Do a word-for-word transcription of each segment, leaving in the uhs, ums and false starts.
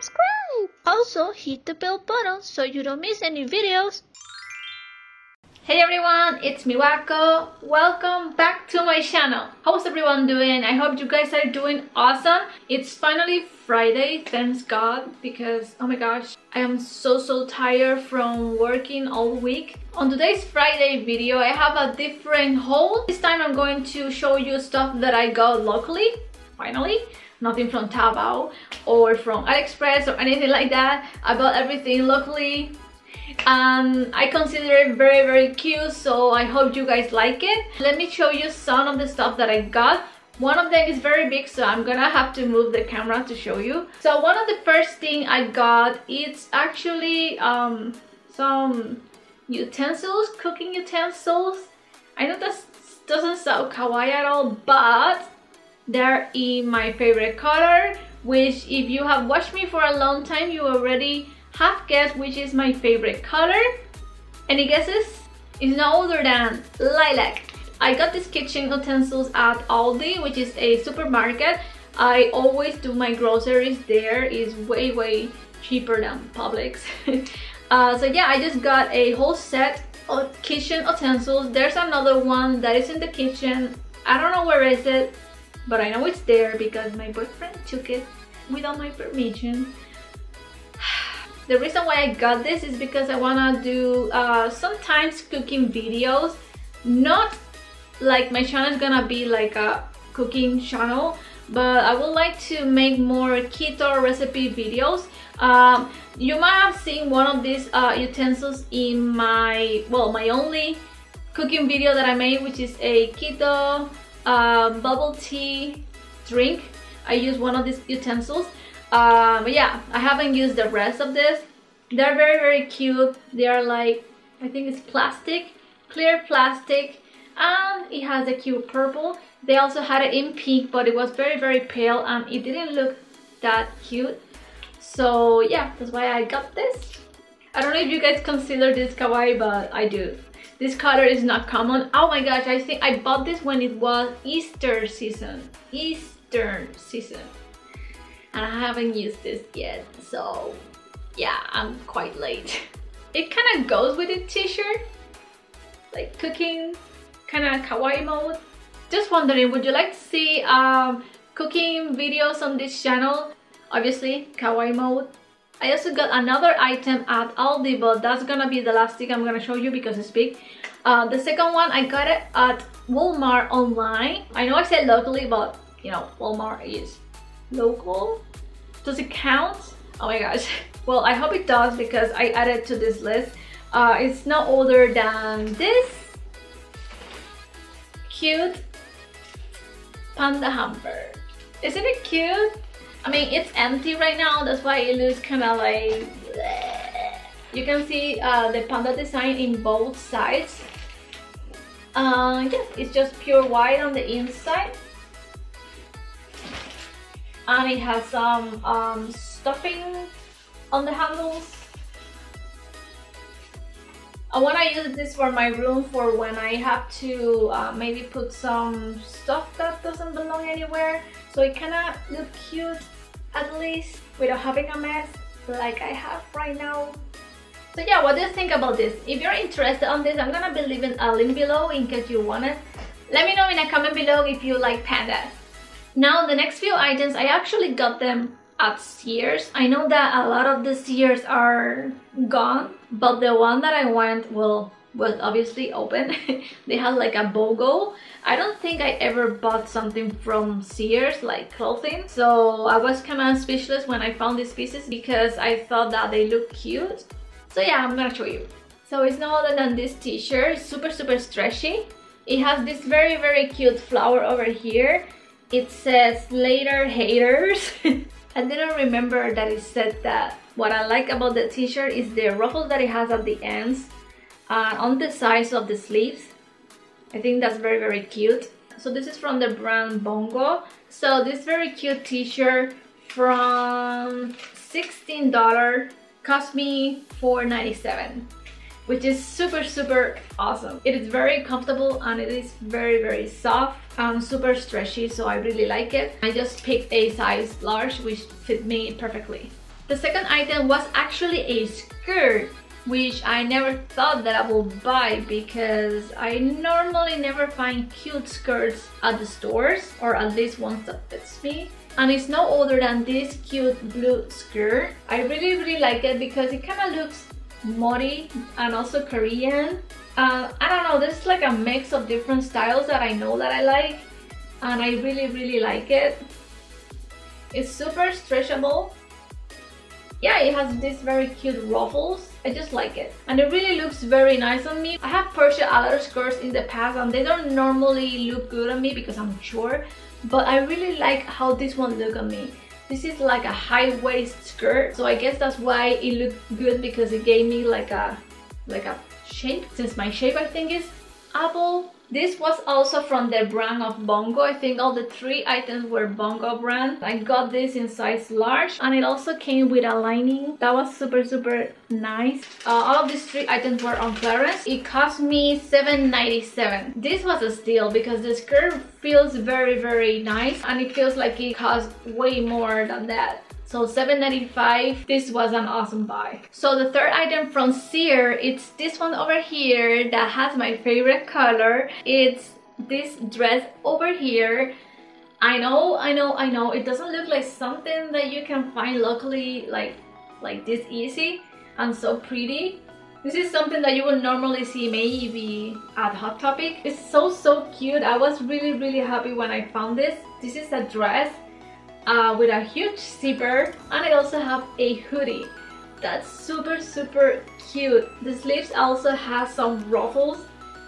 subscribe. Also, hit the bell button so you don't miss any videos. Hey everyone, it's Miwako. Welcome back to my channel. How's everyone doing? I hope you guys are doing awesome. It's finally Friday, thanks God, because oh my gosh, I am so so tired from working all week. On today's Friday video, I have a different haul. This time I'm going to show you stuff that I got locally, finally. Nothing from Taobao or from Aliexpress or anything like that. I bought everything locally. And I consider it very very cute, so I hope you guys like it. Let me show you some of the stuff that I got. One of them is very big, so I'm gonna have to move the camera to show you. So one of the first thing I got, it's actually um, some utensils, cooking utensils. I know that doesn't sound kawaii at all, but they're in my favorite color, which if you have watched me for a long time, you already have guessed which is my favorite color. Any guesses? It's no other than lilac. I got these kitchen utensils at Aldi, which is a supermarket. I always do my groceries there. It's way way cheaper than Publix. uh, so yeah, I just got a whole set of kitchen utensils. There's another one that is in the kitchen. I don't know where is it, but I know it's there because my boyfriend took it without my permission. The reason why I got this is because I want to do uh, sometimes cooking videos. Not like my channel is gonna be like a cooking channel, but I would like to make more keto recipe videos. Um, you might have seen one of these uh, utensils in my, well, my only cooking video that I made, which is a keto uh, bubble tea drink. I used one of these utensils. Um, but yeah, I haven't used the rest of this. They're very very cute. They are like, I think it's plastic, clear plastic, and it has a cute purple. They also had it in pink, but it was very very pale and it didn't look that cute. So yeah, that's why I got this. I don't know if you guys consider this kawaii, but I do. This color is not common. Oh my gosh, I think I bought this when it was Easter season. Eastern season. And I haven't used this yet, so yeah, I'm quite late. It kind of goes with the t-shirt, like cooking, kind of kawaii mode. Just wondering, would you like to see um, cooking videos on this channel? Obviously, kawaii mode. I also got another item at Aldi, but that's gonna be the last thing I'm gonna show you because it's big. Uh, the second one, I got it at Walmart online. I know I said locally, but you know, Walmart is local. Does it count? Oh my gosh. Well, I hope it does because I added to this list. Uh, it's no older than this cute panda hamper. Isn't it cute? I mean, it's empty right now, that's why it looks kind of like bleh. You can see uh, the panda design in both sides. Uh, yeah, it's just pure white on the inside. And it has some um, stuffing on the handles. I want to use this for my room for when I have to uh, maybe put some stuff that doesn't belong anywhere. So it kind of looks cute, at least without having a mess like I have right now. So yeah, what do you think about this? If you're interested on this, I'm going to be leaving a link below in case you want it. Let me know in a comment below if you like pandas. Now the next few items, I actually got them at Sears. I know that a lot of the Sears are gone, but the one that I went, well, was obviously open. They had like a BOGO. I don't think I ever bought something from Sears, like clothing. So I was kind of speechless when I found these pieces because I thought that they look cute. So yeah, I'm gonna show you. So it's no other than this t-shirt. It's super, super stretchy. It has this very, very cute flower over here. It says later haters. I didn't remember that it said that. What I like about the t-shirt is the ruffles that it has at the ends uh, on the sides of the sleeves. I think that's very very cute. So this is from the brand Bongo. So this very cute t-shirt from sixteen dollars cost me four ninety-seven, which is super super awesome. It is very comfortable and it is very very soft and super stretchy, so I really like it. I just picked a size large which fit me perfectly. The second item was actually a skirt, which I never thought that I would buy because I normally never find cute skirts at the stores, or at least ones that fits me. And it's no older than this cute blue skirt. I really really like it because it kind of looks mori and also Korean. Uh, I don't know, there's like a mix of different styles that I know that I like, and I really really like it. It's super stretchable. Yeah, it has these very cute ruffles. I just like it. And it really looks very nice on me. I have purchased other skirts in the past and they don't normally look good on me because I'm short. But I really like how this one look on me. This is like a high-waist skirt. So I guess that's why it looked good, because it gave me like a, like a shape. Since my shape I think is apple. This was also from the brand of Bongo. I think all the three items were Bongo brand. I got this in size large, and it also came with a lining. That was super super nice. Uh, all of these three items were on clearance. It cost me seven ninety-seven. This was a steal because the skirt feels very very nice, and it feels like it cost way more than that. So seven ninety-five, this was an awesome buy. So the third item from Sears, it's this one over here that has my favorite color. It's this dress over here. I know, I know, I know, it doesn't look like something that you can find locally like, like this easy and so pretty. This is something that you would normally see maybe at Hot Topic. It's so, so cute. I was really, really happy when I found this. This is a dress. Uh, with a huge zipper, and I also have a hoodie that's super super cute. The sleeves also has some ruffles,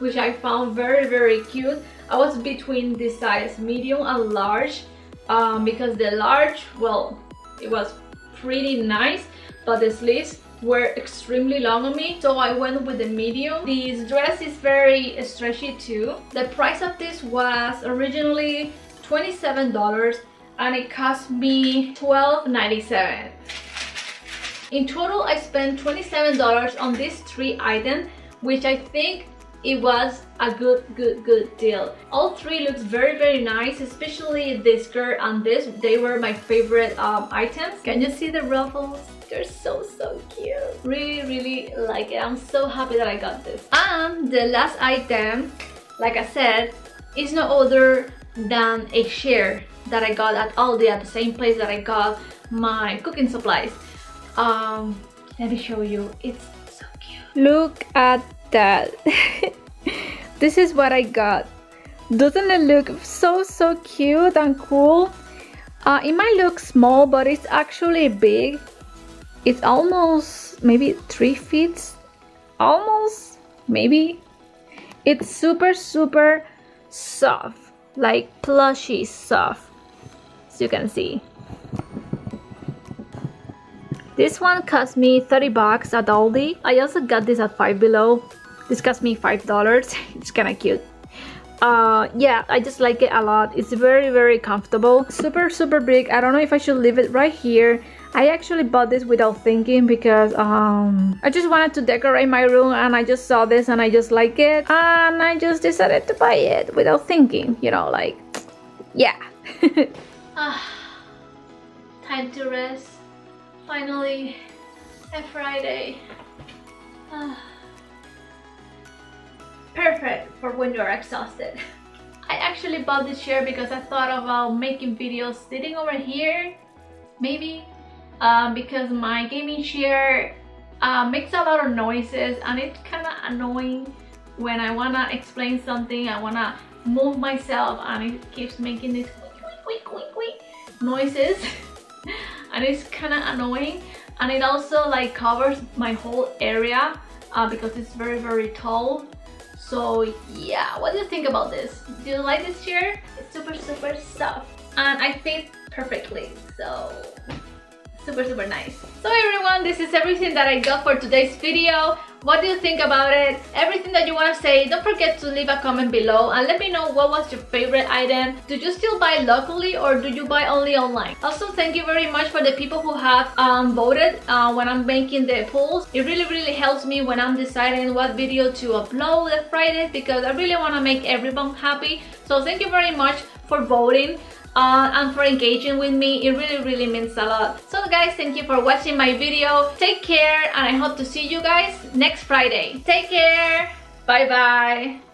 which I found very very cute. I was between the size medium and large, um, because the large, well, it was pretty nice, but the sleeves were extremely long on me, so I went with the medium. This dress is very stretchy too. The price of this was originally twenty-seven dollars and it cost me twelve ninety-seven. In total, I spent twenty-seven dollars on these three items, which I think it was a good, good, good deal. All three looks very, very nice, especially this skirt and this. They were my favorite um, items. Can you see the ruffles? They're so, so cute. Really, really like it. I'm so happy that I got this. And the last item, like I said, is no older than a share that I got at Aldi, at the same place that I got my cooking supplies. Um, let me show you, it's so cute. Look at that. This is what I got. Doesn't it look so, so cute and cool? Uh, it might look small, but it's actually big. It's almost maybe three feet, almost, maybe. It's super, super soft, like plushy soft, as you can see. This one cost me thirty bucks at Aldi. I also got this at Five Below. This cost me five dollars. It's kind of cute. Uh, yeah, I just like it a lot. It's very, very comfortable. Super, super big. I don't know if I should leave it right here. I actually bought this without thinking because um, I just wanted to decorate my room, and I just saw this and I just like it, and I just decided to buy it without thinking, you know, like, yeah. uh, time to rest. Finally, a Friday. Uh, perfect for when you're exhausted. I actually bought this chair because I thought about making videos sitting over here, maybe. Um, because my gaming chair uh, makes a lot of noises, and it's kind of annoying when I want to explain something, I want to move myself, and it keeps making this wink, wink, wink, wink noises. And it's kind of annoying, and it also like covers my whole area uh, because it's very very tall. So yeah, what do you think about this? Do you like this chair? It's super super soft, and I fit perfectly, so super super nice. So everyone, this is everything that I got for today's video. What do you think about it? Everything that you want to say, don't forget to leave a comment below and let me know what was your favorite item. Do you still buy locally, or do you buy only online? Also, thank you very much for the people who have um, voted uh, when I'm making the polls. It really really helps me when I'm deciding what video to upload on Fridays, because I really want to make everyone happy. So thank you very much for voting. on and for engaging with me. It really, really means a lot. So guys, thank you for watching my video. Take care, and I hope to see you guys next Friday. Take care. Bye bye.